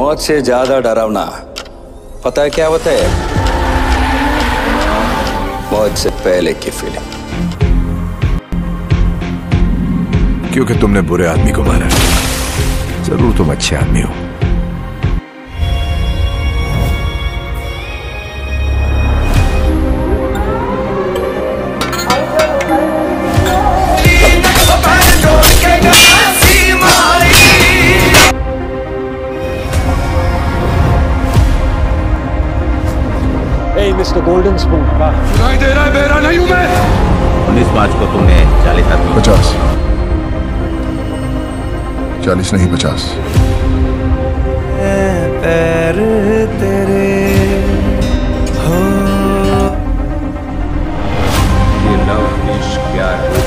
मौत से ज्यादा डरावना पता है क्या होता है? मौत से पहले की फीलिंग। क्योंकि तुमने बुरे आदमी को मारा, जरूर तुम अच्छे आदमी हो। मिस्टर गोल्डन स्पून सुनाई दे रहा है? बेरा नहीं हूं मैं। 19 मार्च को तुमने 40 आदमी 50 40 नहीं 50 पैर तेरे हो। ये लव इश्क प्यार